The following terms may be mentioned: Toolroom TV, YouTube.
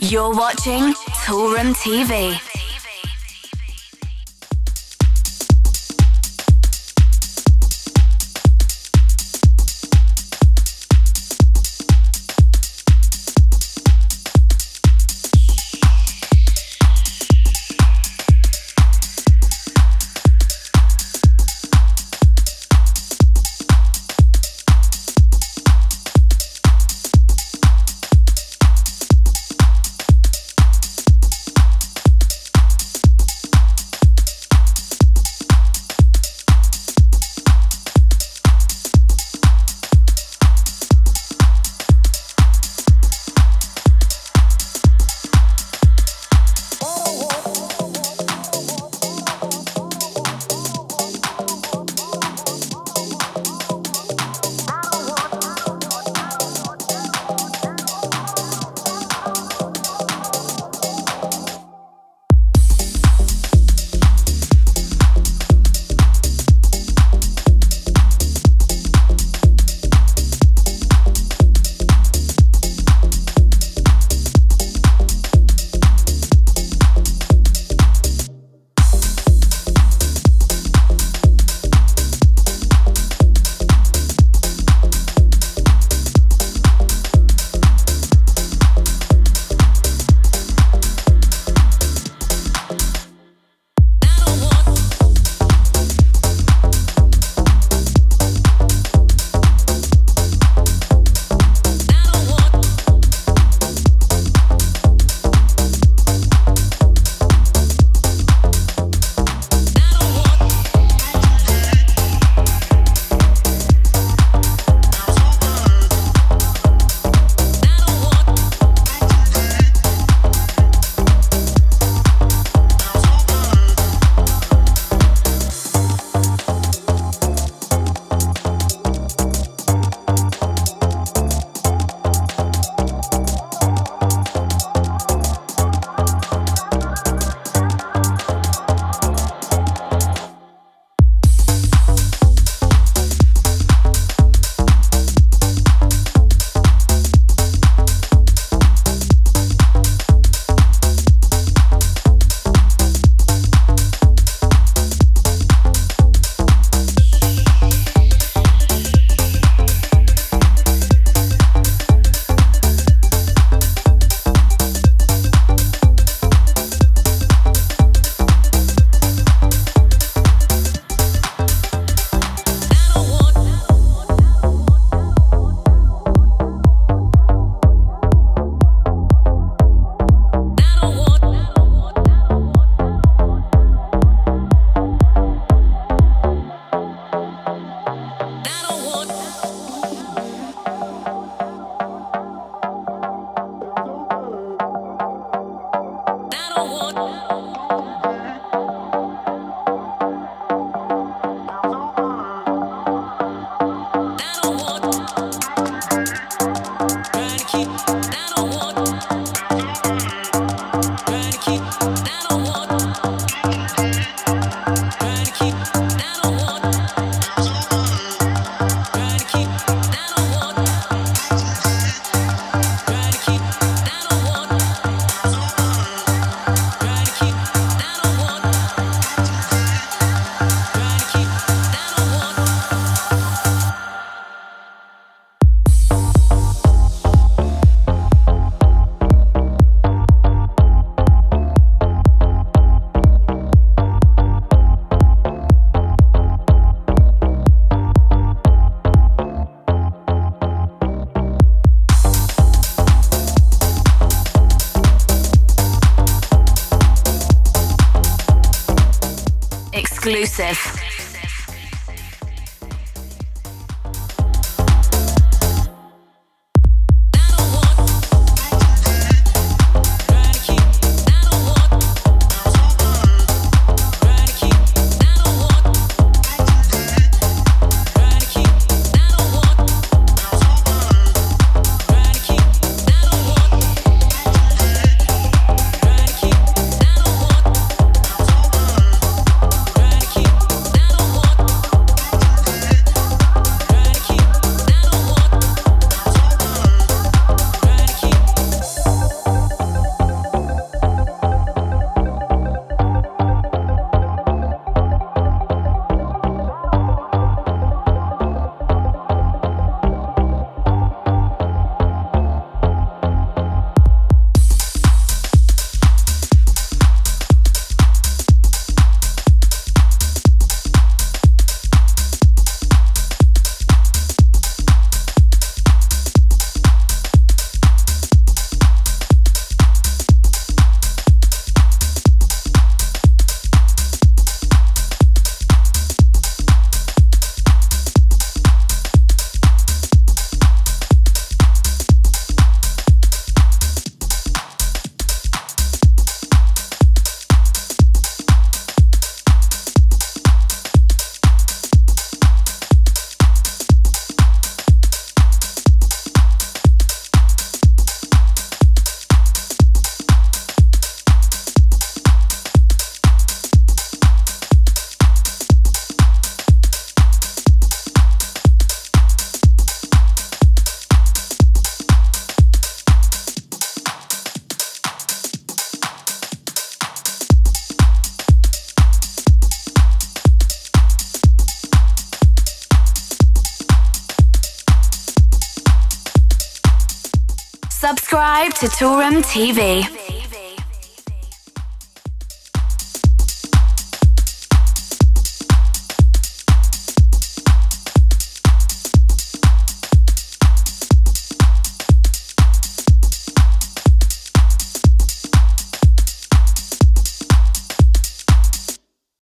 You're watching Toolroom TV. Exclusive. Subscribe to Toolroom TV.